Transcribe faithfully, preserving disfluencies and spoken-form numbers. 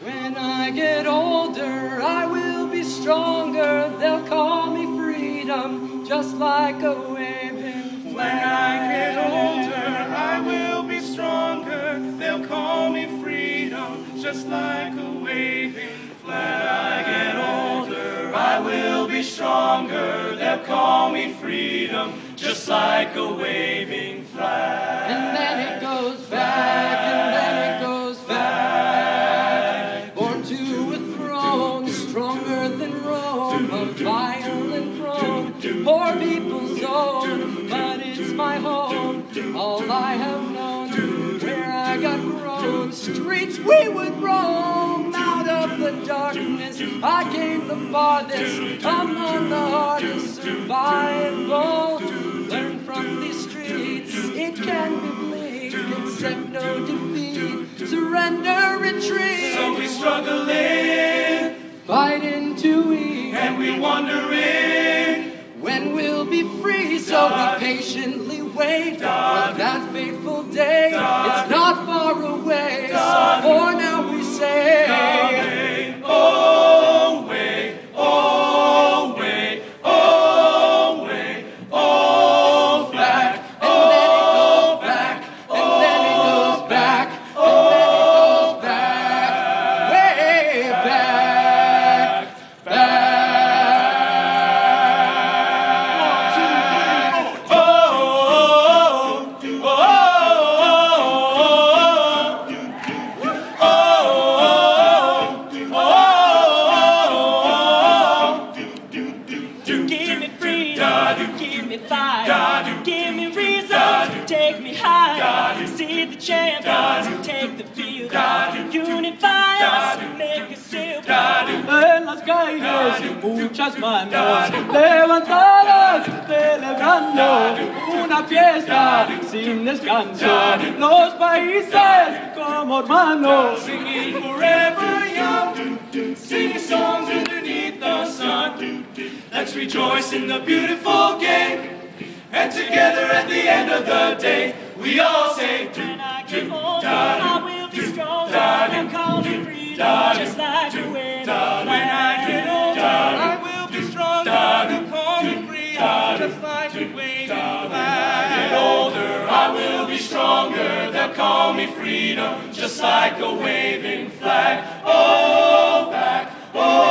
When I get older, I will be stronger. They'll call me freedom, just like a wave in flame. When I get older, I will be stronger. They'll call me freedom, just like a wave in flame. When I get older, I will be stronger. They'll call me freedom, just like a waving flag. And then it goes back, and then it goes back. Born to a throne, stronger than Rome, a violent throne, poor people's own. But it's my home, all I have known. Where I got grown, streets we would roam. Out of the darkness, I came the farthest. I'm on the hardest survival. It can be bleak, accept no defeat, surrender, retreat. So we struggle in, fighting to eat, and we wander in, when we'll be free. So we patiently wait for that fateful day. It's not far away, so for now we say, oh, wait, oh. Muchas manos levantadas celebrando una fiesta sin descanso. Los países como hermanos. Singing forever young, singing songs underneath the sun. Let's rejoice in the beautiful game, and together at the end of the day, we all say, when I get older, I will be strong and call me freedom, just like the wind. When I get older, just like a waving flag. When I get older, I will be stronger. They'll call me freedom, just like a waving flag. Oh, back, oh.